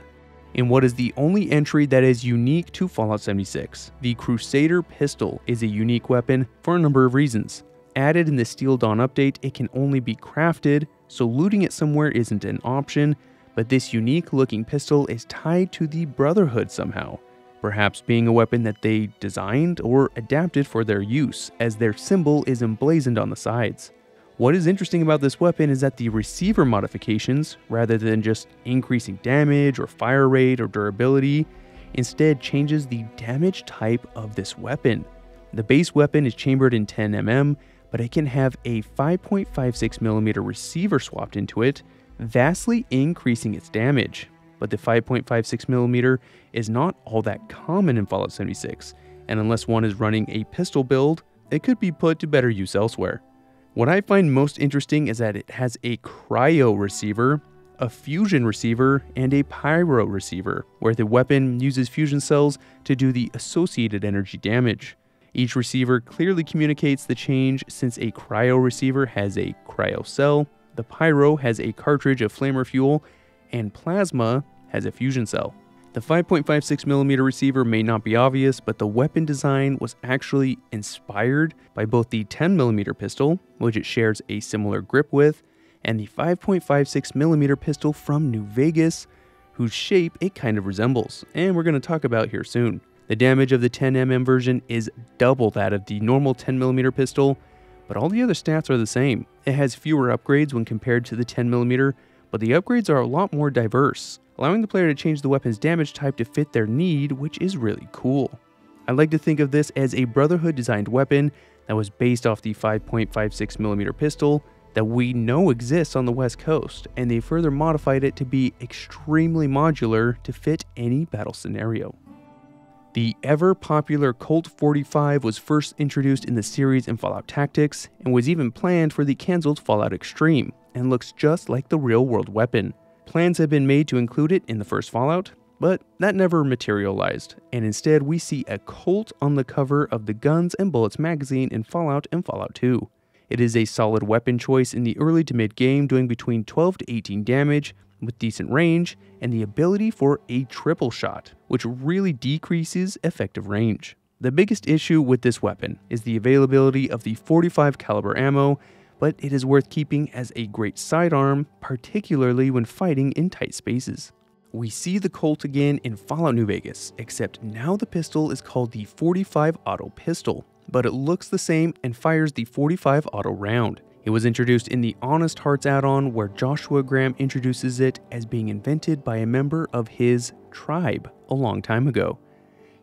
In what is the only entry that is unique to Fallout 76. The Crusader pistol is a unique weapon for a number of reasons. Added in the Steel Dawn update, it can only be crafted, so looting it somewhere isn't an option, but this unique looking pistol is tied to the Brotherhood somehow, perhaps being a weapon that they designed or adapted for their use, as their symbol is emblazoned on the sides. What is interesting about this weapon is that the receiver modifications, rather than just increasing damage or fire rate or durability, instead changes the damage type of this weapon. The base weapon is chambered in 10mm, but it can have a 5.56mm receiver swapped into it, vastly increasing its damage. But the 5.56mm is not all that common in Fallout 76, and unless one is running a pistol build, it could be put to better use elsewhere. What I find most interesting is that it has a cryo receiver, a fusion receiver, and a pyro receiver, where the weapon uses fusion cells to do the associated energy damage. Each receiver clearly communicates the change, since a cryo receiver has a cryo cell, the pyro has a cartridge of flamer fuel, and plasma has a fusion cell. The 5.56mm receiver may not be obvious, but the weapon design was actually inspired by both the 10mm pistol, which it shares a similar grip with, and the 5.56mm pistol from New Vegas, whose shape it kind of resembles, and we're going to talk about here soon. The damage of the 10mm version is double that of the normal 10mm pistol, but all the other stats are the same. It has fewer upgrades when compared to the 10mm, but the upgrades are a lot more diverse, allowing the player to change the weapon's damage type to fit their need, which is really cool. I like to think of this as a Brotherhood-designed weapon that was based off the 5.56mm pistol that we know exists on the West Coast, and they further modified it to be extremely modular to fit any battle scenario. The ever-popular Colt 45 was first introduced in the series in Fallout Tactics, and was even planned for the cancelled Fallout Extreme, and looks just like the real-world weapon. Plans had been made to include it in the first Fallout, but that never materialized, and instead we see a Colt on the cover of the Guns and Bullets magazine in Fallout and Fallout 2. It is a solid weapon choice in the early to mid game, doing between 12 to 18 damage, with decent range, and the ability for a triple shot, which really decreases effective range. The biggest issue with this weapon is the availability of the 45 caliber ammo, but it is worth keeping as a great sidearm, particularly when fighting in tight spaces. We see the Colt again in Fallout New Vegas, except now the pistol is called the 45 Auto Pistol, but it looks the same and fires the 45 Auto round. It was introduced in the Honest Hearts add-on, where Joshua Graham introduces it as being invented by a member of his tribe a long time ago.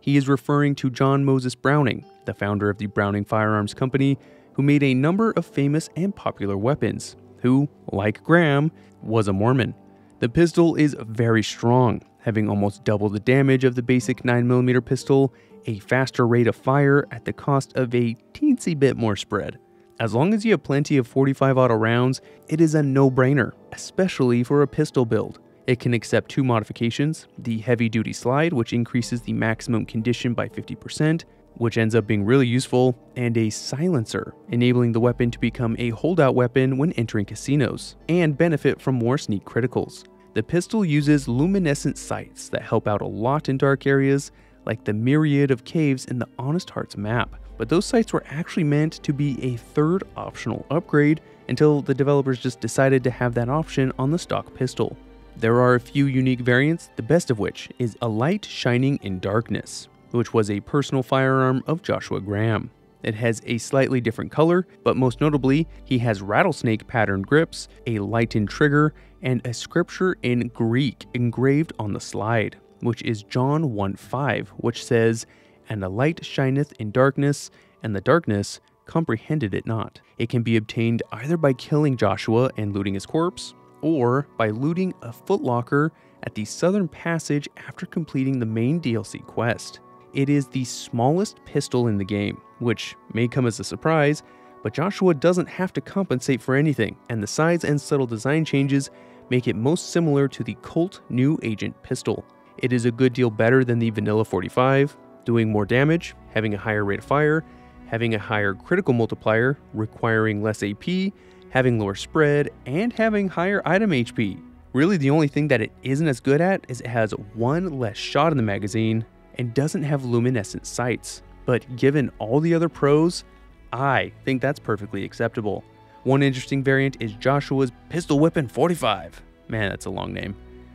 He is referring to John Moses Browning, the founder of the Browning Firearms Company, who made a number of famous and popular weapons, who, like Graham, was a Mormon. The pistol is very strong, having almost double the damage of the basic 9mm pistol, a faster rate of fire at the cost of a teensy bit more spread. As long as you have plenty of 45 auto rounds, it is a no-brainer, especially for a pistol build. It can accept two modifications, the heavy-duty slide, which increases the maximum condition by 50%, which ends up being really useful, and a silencer, enabling the weapon to become a holdout weapon when entering casinos, and benefit from more sneak criticals. The pistol uses luminescent sights that help out a lot in dark areas, like the myriad of caves in the Honest Hearts map, but those sights were actually meant to be a third optional upgrade until the developers just decided to have that option on the stock pistol. There are a few unique variants, the best of which is a light shining in darkness, which was a personal firearm of Joshua Graham. It has a slightly different color, but most notably, he has rattlesnake patterned grips, a lightened trigger, and a scripture in Greek engraved on the slide, which is John 1:5, which says, "And the light shineth in darkness, and the darkness comprehended it not." It can be obtained either by killing Joshua and looting his corpse, or by looting a footlocker at the Southern Passage after completing the main DLC quest. It is the smallest pistol in the game, which may come as a surprise, but Joshua doesn't have to compensate for anything, and the size and subtle design changes make it most similar to the Colt New Agent pistol. It is a good deal better than the vanilla 45, doing more damage, having a higher rate of fire, having a higher critical multiplier, requiring less AP, having lower spread, and having higher item HP. Really, the only thing that it isn't as good at is it has one less shot in the magazine, and doesn't have luminescent sights, but given all the other pros, I think that's perfectly acceptable. One interesting variant is Joshua's Pistol Whippin' 45. Man, that's a long name.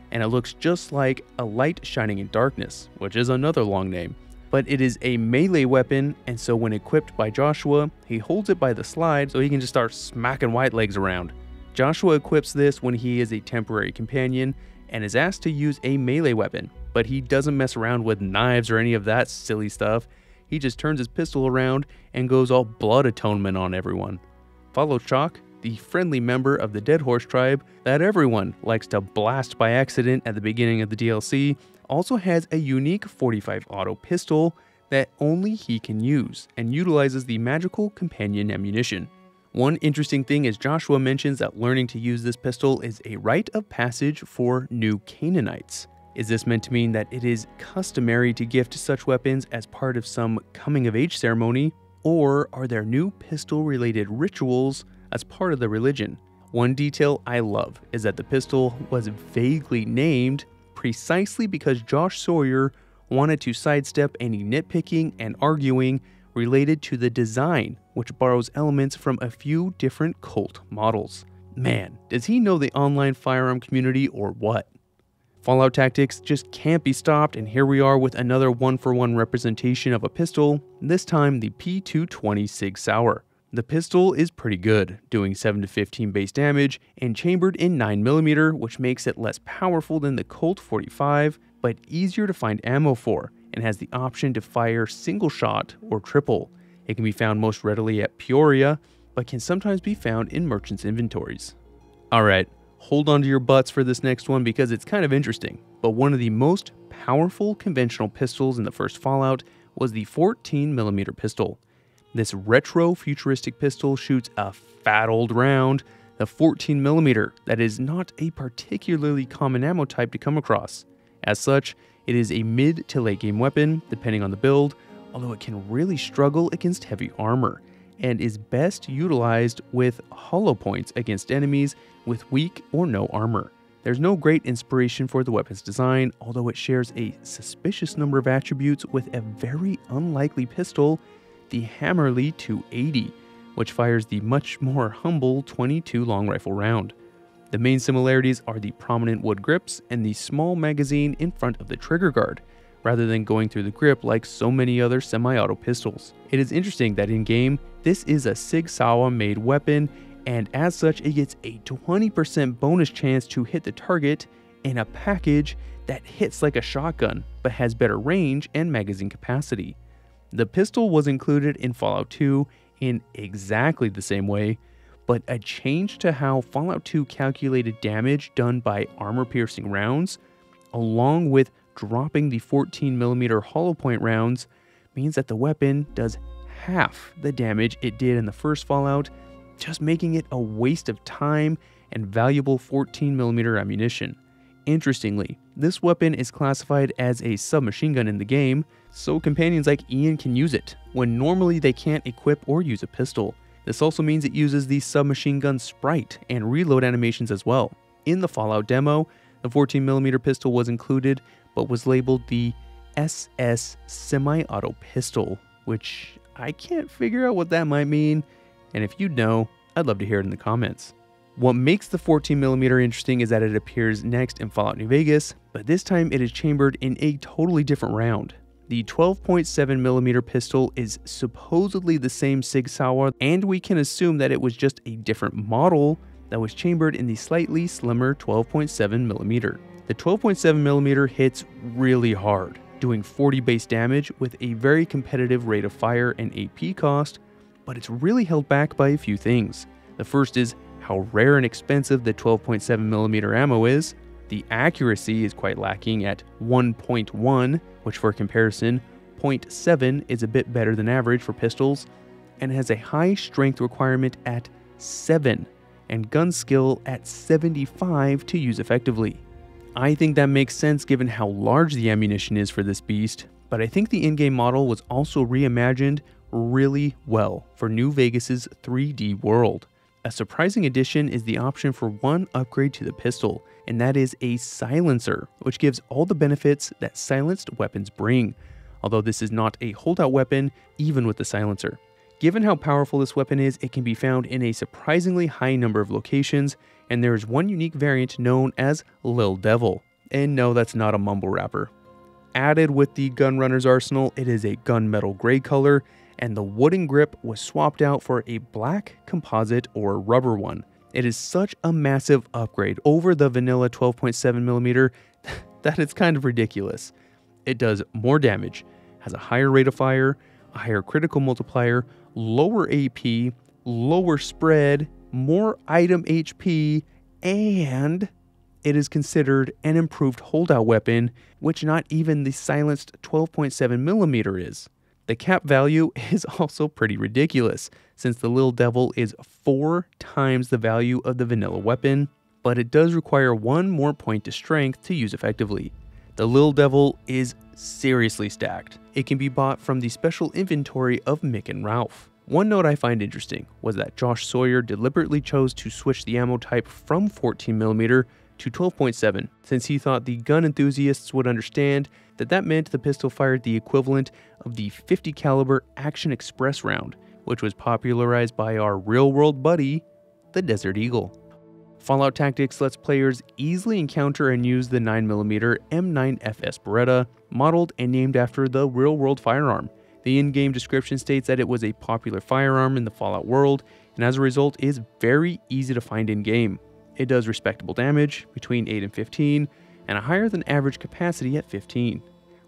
And it looks just like a light shining in darkness, which is another long name. But it is a melee weapon, and so when equipped by Joshua, he holds it by the slide so he can just start smacking white legs around. Joshua equips this when he is a temporary companion and is asked to use a melee weapon, but he doesn't mess around with knives or any of that silly stuff. He just turns his pistol around and goes all blood atonement on everyone. Follow Chalk, the friendly member of the Dead Horse tribe that everyone likes to blast by accident at the beginning of the DLC, also has a unique 45 auto pistol that only he can use and utilizes the magical companion ammunition. One interesting thing is Joshua mentions that learning to use this pistol is a rite of passage for new Canaanites. Is this meant to mean that it is customary to gift such weapons as part of some coming-of-age ceremony, or are there new pistol-related rituals as part of the religion? One detail I love is that the pistol was vaguely named precisely because Josh Sawyer wanted to sidestep any nitpicking and arguing related to the design, which borrows elements from a few different Colt models. Man, does he know the online firearm community or what? Fallout Tactics just can't be stopped, and here we are with another one-for-one representation of a pistol, this time the P220 Sig Sauer. The pistol is pretty good, doing 7 to 15 base damage and chambered in 9mm, which makes it less powerful than the Colt 45, but easier to find ammo for, and has the option to fire single shot or triple. It can be found most readily at Peoria, but can sometimes be found in merchants' inventories. Alright, hold on to your butts for this next one because it's kind of interesting, but one of the most powerful conventional pistols in the first Fallout was the 14mm pistol. This retro-futuristic pistol shoots a fat old round, the 14mm, that is not a particularly common ammo type to come across. As such, it is a mid to late game weapon, depending on the build, although it can really struggle against heavy armor, and is best utilized with hollow points against enemies with weak or no armor. There's no great inspiration for the weapon's design, although it shares a suspicious number of attributes with a very unlikely pistol, the Hammerly 280, which fires the much more humble 22 long rifle round. The main similarities are the prominent wood grips and the small magazine in front of the trigger guard, rather than going through the grip like so many other semi-auto pistols. It is interesting that in-game, this is a Sig Sauer made weapon, and as such it gets a 20% bonus chance to hit the target in a package that hits like a shotgun, but has better range and magazine capacity. The pistol was included in Fallout 2 in exactly the same way, but a change to how Fallout 2 calculated damage done by armor-piercing rounds, along with dropping the 14mm hollow point rounds, means that the weapon does half the damage it did in the first Fallout, just making it a waste of time and valuable 14mm ammunition. Interestingly, this weapon is classified as a submachine gun in the game, so companions like Ian can use it, when normally they can't equip or use a pistol. This also means it uses the submachine gun sprite and reload animations as well. In the Fallout demo, the 14mm pistol was included, but was labeled the SS Semi-Auto Pistol, which I can't figure out what that might mean, and if you know, I'd love to hear it in the comments. What makes the 14mm interesting is that it appears next in Fallout New Vegas, but this time it is chambered in a totally different round. The 12.7mm pistol is supposedly the same Sig Sauer, and we can assume that it was just a different model that was chambered in the slightly slimmer 12.7mm. The 12.7mm hits really hard, doing 40 base damage with a very competitive rate of fire and AP cost, but it's really held back by a few things. The first is how rare and expensive the 12.7mm ammo is. The accuracy is quite lacking at 1.1, which for comparison, 0.7 is a bit better than average for pistols, and has a high strength requirement at 7, and gun skill at 75 to use effectively. I think that makes sense given how large the ammunition is for this beast, but I think the in-game model was also reimagined really well for New Vegas's 3D world. A surprising addition is the option for one upgrade to the pistol, and that is a silencer, which gives all the benefits that silenced weapons bring, although this is not a holdout weapon even with the silencer. Given how powerful this weapon is, it can be found in a surprisingly high number of locations, and there is one unique variant known as Lil Devil. And no, that's not a mumble rapper. Added with the Gunrunner's arsenal, it is a gunmetal gray color, and the wooden grip was swapped out for a black composite or rubber one. It is such a massive upgrade over the vanilla 12.7mm that it's kind of ridiculous. It does more damage, has a higher rate of fire, a higher critical multiplier, lower AP, lower spread, more item HP, and it is considered an improved holdout weapon, which not even the silenced 12.7mm is. The cap value is also pretty ridiculous, since the Little Devil is 4 times the value of the vanilla weapon, but it does require 1 more point to strength to use effectively. The Little Devil is seriously stacked. It can be bought from the special inventory of Mick and Ralph. One note I find interesting was that Josh Sawyer deliberately chose to switch the ammo type from 14mm to 12.7, since he thought the gun enthusiasts would understand that that meant the pistol fired the equivalent of the .50 caliber Action Express round, which was popularized by our real-world buddy, the Desert Eagle. Fallout Tactics lets players easily encounter and use the 9mm M9FS Beretta, modeled and named after the real-world firearm. The in-game description states that it was a popular firearm in the Fallout world, and as a result is very easy to find in-game. It does respectable damage, between 8 and 15, and a higher than average capacity at 15.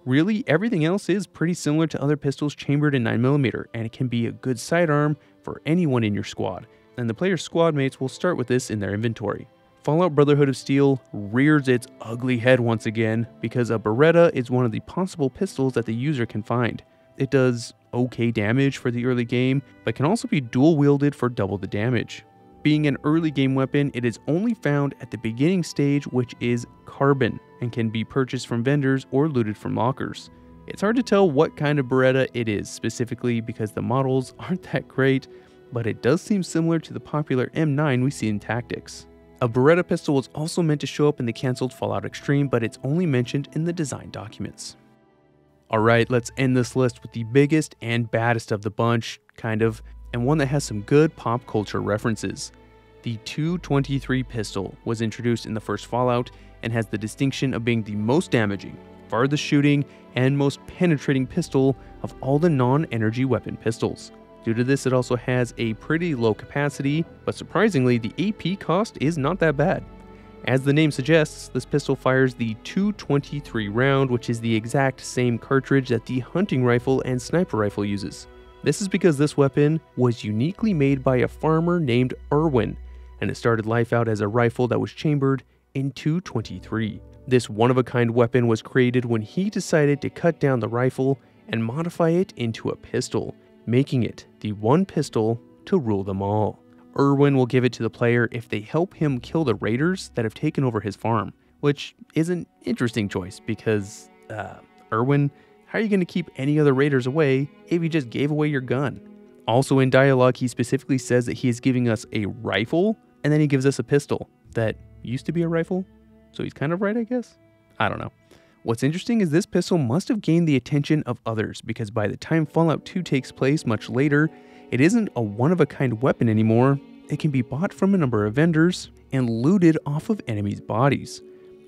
Really, everything else is pretty similar to other pistols chambered in 9mm, and it can be a good sidearm for anyone in your squad, and the player's squad mates will start with this in their inventory. Fallout Brotherhood of Steel rears its ugly head once again, because a Beretta is one of the possible pistols that the user can find. It does okay damage for the early game, but can also be dual wielded for double the damage. Being an early game weapon, it is only found at the beginning stage, which is carbon, and can be purchased from vendors or looted from lockers. It's hard to tell what kind of Beretta it is specifically because the models aren't that great, but it does seem similar to the popular M9 we see in Tactics. A Beretta pistol was also meant to show up in the cancelled Fallout Extreme, but it's only mentioned in the design documents. Alright, let's end this list with the biggest and baddest of the bunch, kind of, and one that has some good pop culture references. The .223 pistol was introduced in the first Fallout and has the distinction of being the most damaging, farthest shooting, and most penetrating pistol of all the non-energy weapon pistols. Due to this, it also has a pretty low capacity, but surprisingly, the AP cost is not that bad. As the name suggests, this pistol fires the .223 round, which is the exact same cartridge that the hunting rifle and sniper rifle uses. This is because this weapon was uniquely made by a farmer named Irwin, and it started life out as a rifle that was chambered in .223. This one-of-a-kind weapon was created when he decided to cut down the rifle and modify it into a pistol, making it the one pistol to rule them all. Irwin will give it to the player if they help him kill the raiders that have taken over his farm, which is an interesting choice because, Irwin, how are you going to keep any other raiders away if you just gave away your gun? Also in dialogue, he specifically says that he is giving us a rifle, and then he gives us a pistol that used to be a rifle, so he's kind of right, I guess? I don't know. What's interesting is this pistol must have gained the attention of others, because by the time Fallout 2 takes place much later, it isn't a one-of-a-kind weapon anymore. It can be bought from a number of vendors and looted off of enemies' bodies.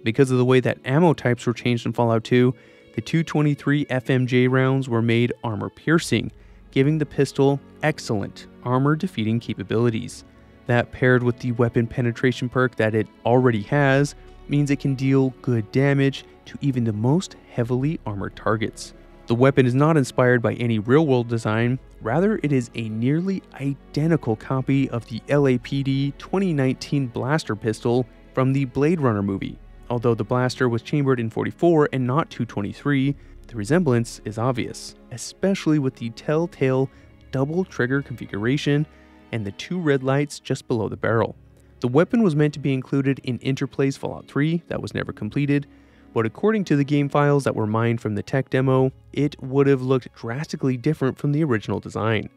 Because of the way that ammo types were changed in Fallout 2, the .223 FMJ rounds were made armor-piercing, giving the pistol excellent armor-defeating capabilities. That paired with the weapon penetration perk that it already has means it can deal good damage to even the most heavily armored targets. The weapon is not inspired by any real-world design, rather it is a nearly identical copy of the LAPD 2019 blaster pistol from the Blade Runner movie. Although the blaster was chambered in .44 and not .223, the resemblance is obvious, especially with the telltale double trigger configuration and the 2 red lights just below the barrel. The weapon was meant to be included in Interplay's Fallout 3 that was never completed, but according to the game files that were mined from the tech demo, it would have looked drastically different from the original design.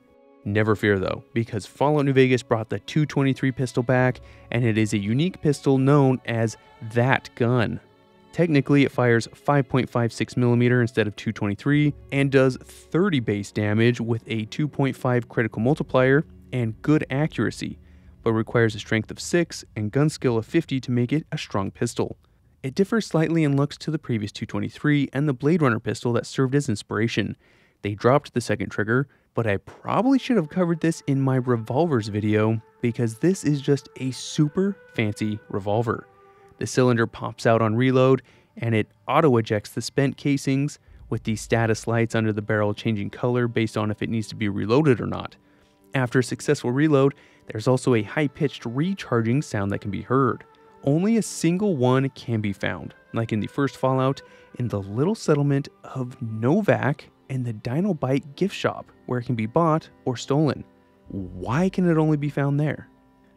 Never fear though, because Fallout New Vegas brought the .223 pistol back, and it is a unique pistol known as that gun. Technically, it fires 5.56mm instead of .223, and does 30 base damage with a 2.5 critical multiplier and good accuracy, but requires a strength of 6 and gun skill of 50 to make it a strong pistol. It differs slightly in looks to the previous .223 and the Blade Runner pistol that served as inspiration. They dropped the second trigger, but I probably should have covered this in my revolvers video because this is just a super fancy revolver. The cylinder pops out on reload and it auto-ejects the spent casings with the status lights under the barrel changing color based on if it needs to be reloaded or not. After a successful reload, there's also a high-pitched recharging sound that can be heard. Only a single one can be found, like in the first Fallout, in the little settlement of Novak and the Dino Bike gift shop, where it can be bought or stolen. Why can it only be found there?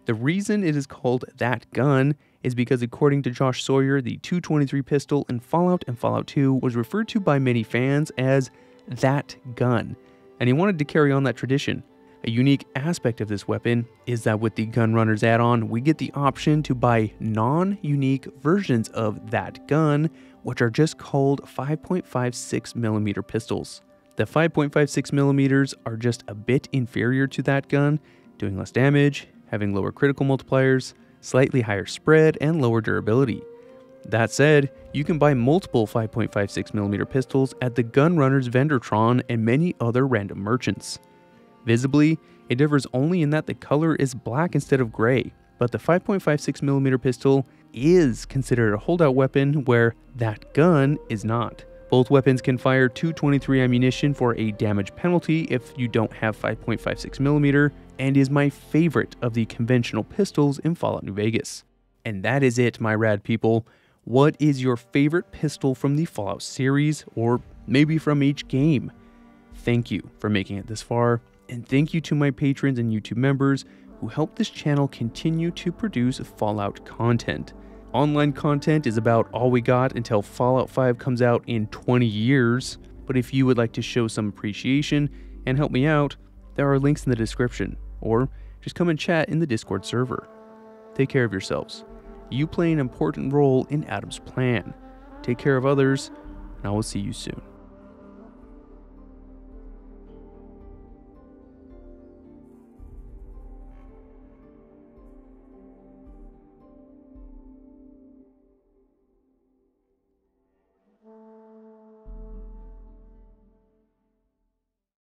The reason it is called that gun is because, according to Josh Sawyer, the .223 pistol in Fallout and Fallout 2 was referred to by many fans as that gun, and he wanted to carry on that tradition. A unique aspect of this weapon is that with the Gunrunners add-on, we get the option to buy non-unique versions of that gun, which are just called 5.56mm pistols. The 5.56mm are just a bit inferior to that gun, doing less damage, having lower critical multipliers, slightly higher spread, and lower durability. That said, you can buy multiple 5.56mm pistols at the Gunrunners Vendortron and many other random merchants. Visibly, it differs only in that the color is black instead of gray, but the 5.56mm pistol is considered a holdout weapon where that gun is not. Both weapons can fire .223 ammunition for a damage penalty if you don't have 5.56mm, and is my favorite of the conventional pistols in Fallout New Vegas. And that is it, my rad people. What is your favorite pistol from the Fallout series, or maybe from each game? Thank you for making it this far, and thank you to my patrons and YouTube members who help this channel continue to produce Fallout content. Online content is about all we got until Fallout 5 comes out in 20 years, but if you would like to show some appreciation and help me out, there are links in the description, or just come and chat in the Discord server. Take care of yourselves. You play an important role in Adam's plan. Take care of others, and I will see you soon.